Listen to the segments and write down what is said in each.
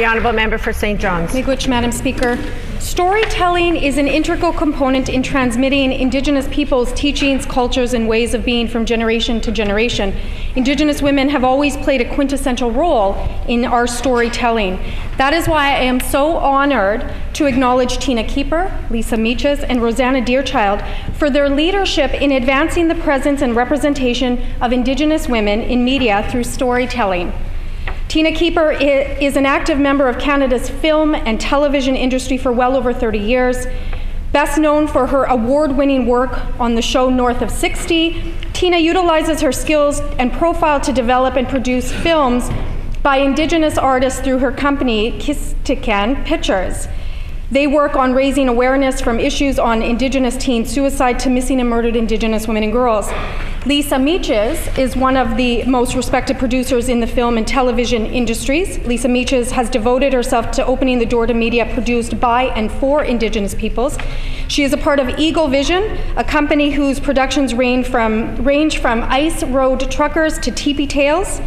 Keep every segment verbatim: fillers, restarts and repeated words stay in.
The Honourable Member for Saint Johns. Miigwech, Madam Speaker. Storytelling is an integral component in transmitting Indigenous peoples' teachings, cultures, and ways of being from generation to generation. Indigenous women have always played a quintessential role in our storytelling. That is why I am so honoured to acknowledge Tina Keeper, Lisa Meeches, and Rosanna Deerchild for their leadership in advancing the presence and representation of Indigenous women in media through storytelling. Tina Keeper is an active member of Canada's film and television industry for well over thirty years. Best known for her award-winning work on the show North of sixty, Tina utilizes her skills and profile to develop and produce films by Indigenous artists through her company, Kistikan Pictures. They work on raising awareness from issues on Indigenous teen suicide to missing and murdered Indigenous women and girls. Lisa Meeches is one of the most respected producers in the film and television industries. Lisa Meeches has devoted herself to opening the door to media produced by and for Indigenous peoples. She is a part of Eagle Vision, a company whose productions range from, range from Ice Road Truckers to Teepee Tales.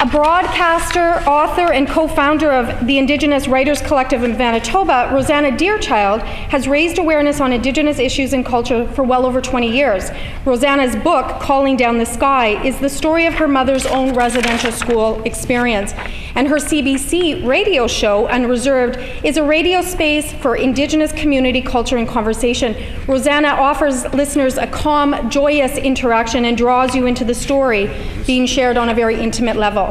A broadcaster, author, and co-founder of the Indigenous Writers' Collective in Manitoba, Rosanna Deerchild has raised awareness on Indigenous issues and culture for well over twenty years. Rosanna's book, Calling Down the Sky, is the story of her mother's own residential school experience. And her C B C radio show, Unreserved, is a radio space for Indigenous community culture and conversation. Rosanna offers listeners a calm, joyous interaction and draws you into the story being shared on a very intimate level.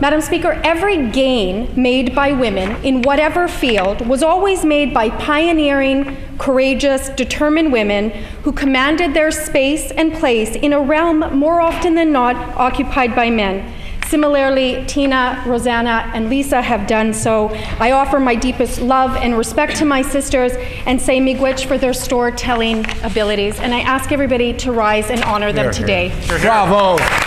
Madam Speaker, every gain made by women in whatever field was always made by pioneering, courageous, determined women who commanded their space and place in a realm more often than not occupied by men. Similarly, Tina, Rosanna, and Lisa have done so. I offer my deepest love and respect to my sisters and say miigwech for their storytelling abilities. And I ask everybody to rise and honor them here, here. today. Here, here. Bravo.